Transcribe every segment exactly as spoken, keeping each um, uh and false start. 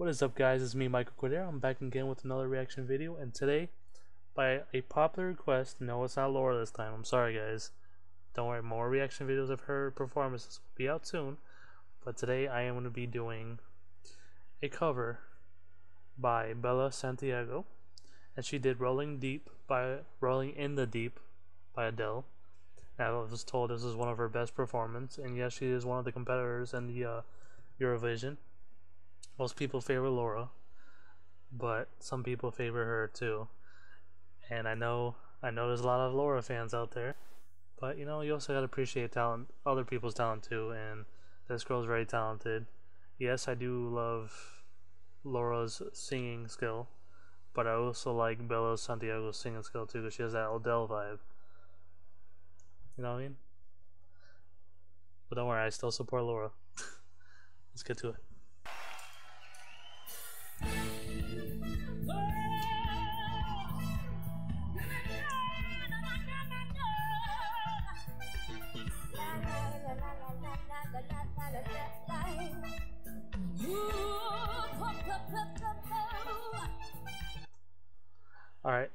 What is up, guys? It's me, Michael Quintero. I'm back again with another reaction video, and today, by a popular request, no, it's not Laura this time. I'm sorry, guys. Don't worry, more reaction videos of her performances will be out soon, but today I am going to be doing a cover by Bella Santiago, and she did "Rolling Deep" by "Rolling in the Deep" by Adele. And I was told this is one of her best performances, and yes, she is one of the competitors in the uh, Eurovision. Most people favor Laura, but some people favor her too. And I know I know there's a lot of Laura fans out there, but you know, you also gotta appreciate talent, other people's talent too, and this girl's very talented. Yes, I do love Laura's singing skill, but I also like Bella Santiago's singing skill too, because she has that Adele vibe. You know what I mean? But don't worry, I still support Laura. Let's get to it. Alright,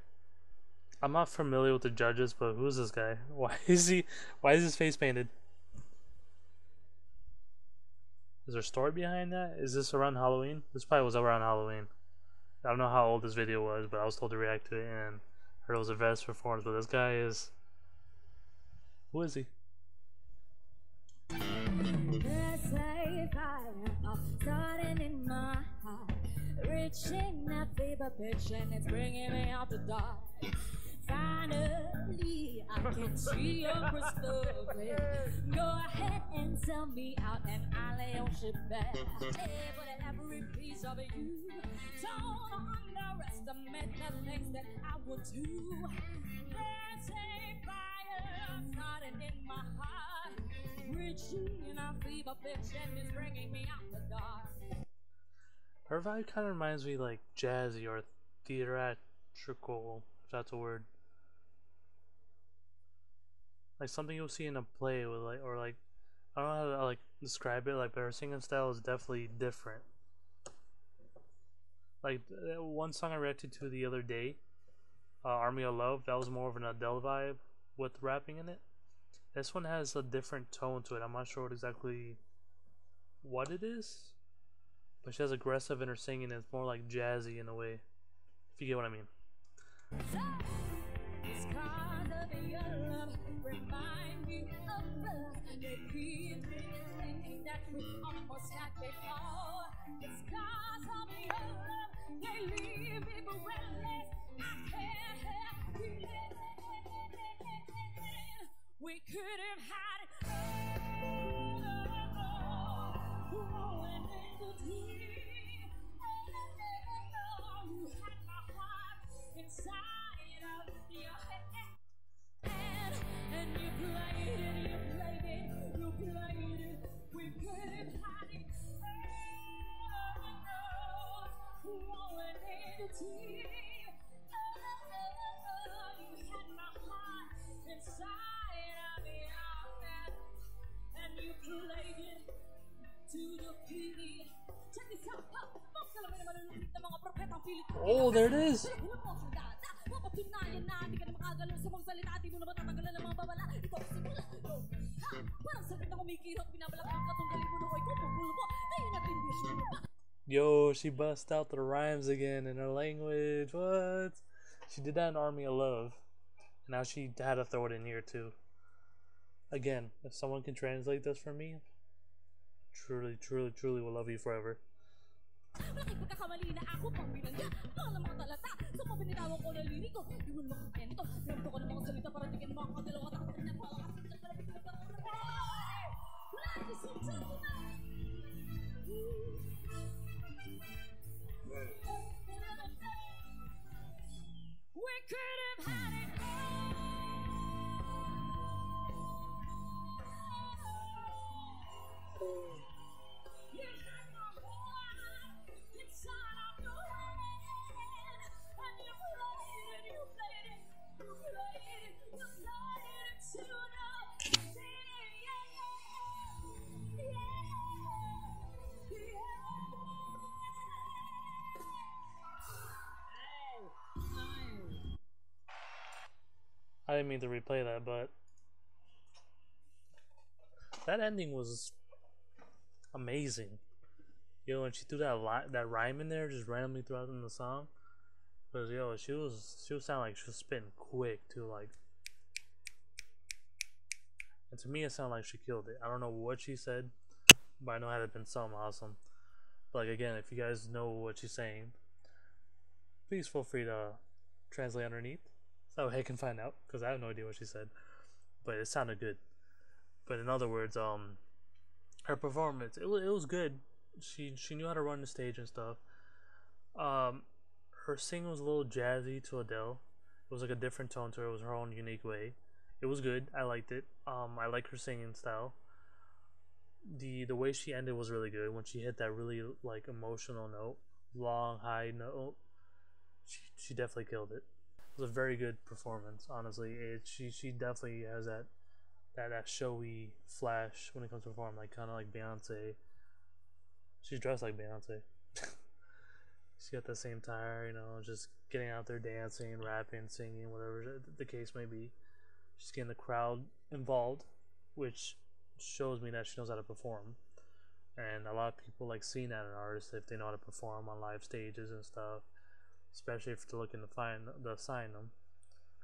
I'm not familiar with the judges, but who's this guy? Why is he, why is his face painted? Is there a story behind that? Is this around Halloween? This probably was around Halloween. I don't know how old this video was, but I was told to react to it, and heard it was a best performance, but this guy is... Who is he? Reaching that fever pitch and it's bringing me out the dark. Finally, I can see your crystal clear. Go ahead and sell me out and I'll lay on shit back. Hey, but every piece of you, don't underestimate the things that I would do. There's a fire starting in my heart. Reaching that fever pitch and it's bringing me out the dark. Her vibe kind of reminds me like jazzy or theatrical, if that's a word. Like something you'll see in a play with like, or like, I don't know how to like describe it, like, but her singing style is definitely different. Like one song I reacted to the other day, uh, Army of Love, that was more of an Adele vibe with rapping in it. This one has a different tone to it. I'm not sure what exactly what it is, but she has aggressive in her singing, and it's more like jazzy in a way, if you get what I mean. We couldn't hide. Oh, there it is. Yo, she bust out the rhymes again in her language. What? She did that in Army of Love, and now she had to throw it in here too. Again, if someone can translate this for me, truly, truly, truly will love you forever. We could have had it all. Yeah. I didn't mean to replay that, but that ending was amazing. Yo, and she threw that li that rhyme in there just randomly throughout in the song. Cause yo, she was she was sounding like she was spitting quick too, like. And to me, it sounded like she killed it. I don't know what she said, but I know it had been something awesome. But like again, if you guys know what she's saying, please feel free to translate underneath. So hey, can find out, cause I have no idea what she said, but it sounded good. But in other words, um, her performance, it it was good. She she knew how to run the stage and stuff. Um, her singing was a little jazzy to Adele. It was like a different tone to her. It was her own unique way. It was good. I liked it. Um, I like her singing style. the The way she ended was really good. When she hit that really like emotional note, long high note, she she definitely killed it. It was a very good performance. Honestly, it she she definitely has that that that showy flash when it comes to perform, like kind of like Beyonce. She's dressed like Beyonce. She got the same attire, you know, just getting out there dancing, rapping, singing, whatever the case may be. She's getting the crowd involved, which shows me that she knows how to perform. And a lot of people like seeing that in artists if they know how to perform on live stages and stuff, especially if they're looking to find to sign them.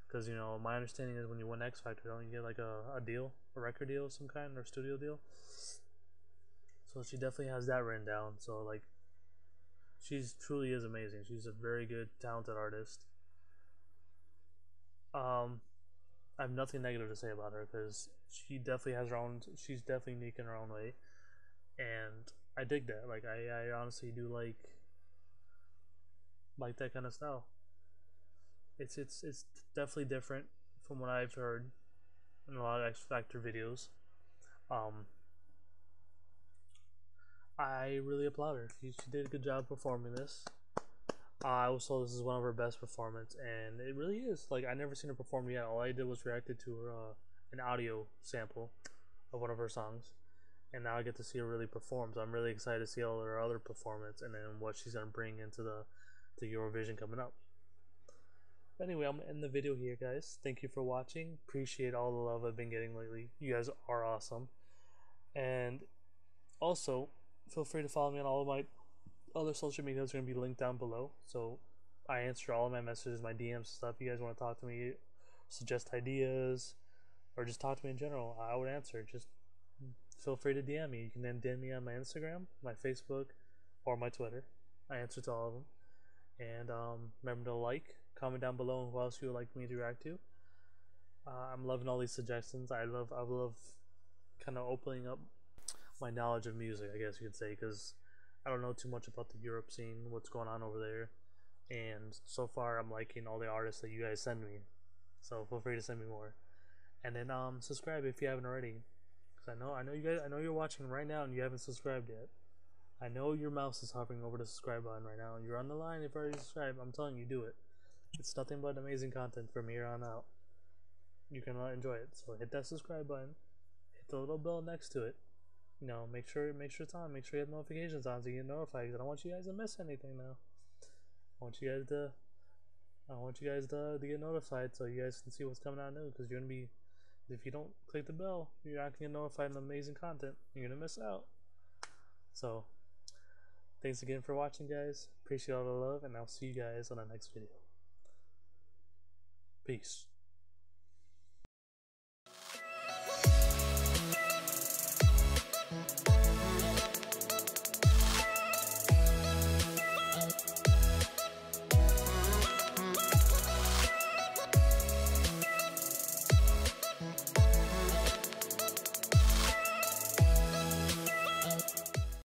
Because, you know, my understanding is when you win X Factor, don't you get like a, a deal, a record deal of some kind, or a studio deal? So she definitely has that written down. So like, she's truly is amazing. She's a very good, talented artist. Um, I have nothing negative to say about her because she definitely has her own. She's definitely unique in her own way, and I dig that. Like I, I honestly do like, like that kind of style. It's it's it's definitely different from what I've heard in a lot of X Factor videos. Um. I really applaud her. She, she did a good job performing this. Uh, I was told this is one of her best performances, and it really is. Like, I never seen her perform yet. All I did was reacted to her uh, an audio sample of one of her songs, and now I get to see her really perform. So I'm really excited to see all her other performances and then what she's gonna bring into the the Eurovision coming up. But anyway, I'm gonna end the video here, guys. Thank you for watching. Appreciate all the love I've been getting lately. You guys are awesome, and also. Feel free to follow me on all of my other social media. It's going to be linked down below. So I answer all of my messages, my D Ms, stuff. If you guys want to talk to me, suggest ideas, or just talk to me in general, I would answer. Just feel free to D M me. You can then D M me on my Instagram, my Facebook, or my Twitter. I answer to all of them. And um, remember to like, comment down below who else you would like me to react to. Uh, I'm loving all these suggestions. I love, I love kind of opening up my knowledge of music, I guess you could say, because I don't know too much about the Europe scene, what's going on over there, and so far I'm liking all the artists that you guys send me, so feel free to send me more. And then um subscribe if you haven't already, because I know I know you guys, I know you're watching right now and you haven't subscribed yet. I know your mouse is hovering over the subscribe button right now and you're on the line. If you already subscribed, I'm telling you, do it. It's nothing but amazing content from here on out. You can enjoy it, so hit that subscribe button, hit the little bell next to it. You know, make sure, make sure it's on. Make sure you have notifications on so you get notified. Cause I don't want you guys to miss anything now. I want you guys to, I want you guys to, to get notified so you guys can see what's coming out new. Cause you're gonna be, if you don't click the bell, you're not gonna get notified on amazing content. You're gonna miss out. So, thanks again for watching, guys. Appreciate all the love, and I'll see you guys on the next video. Peace.